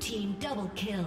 team double kill.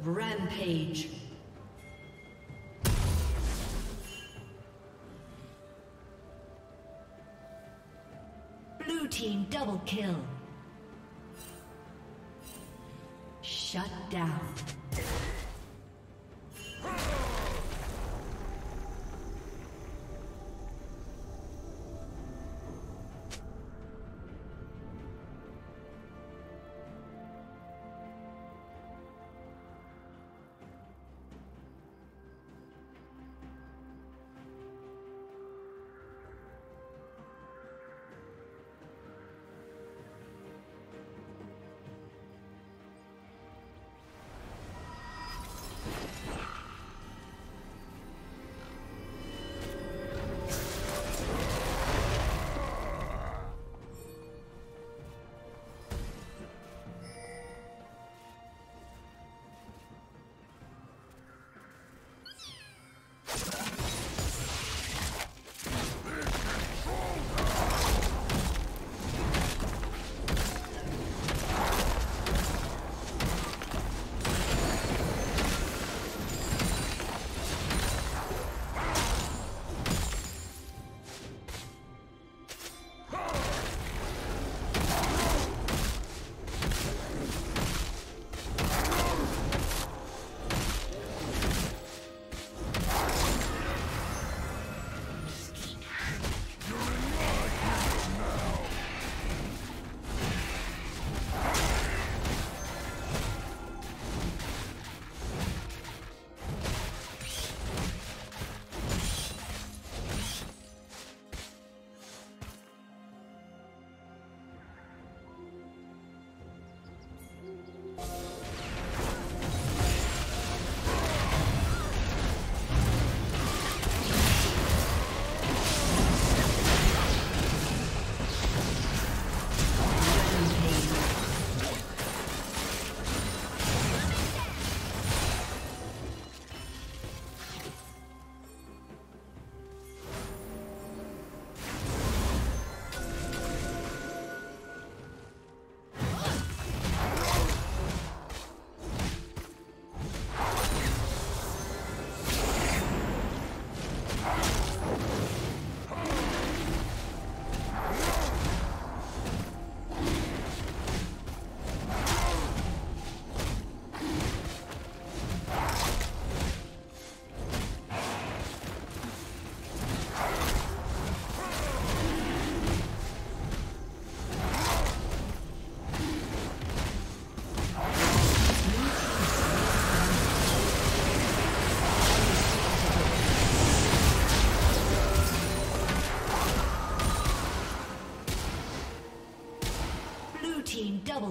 Rampage. Blue team double kill. Shut down.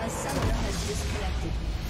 A summoner has disconnected.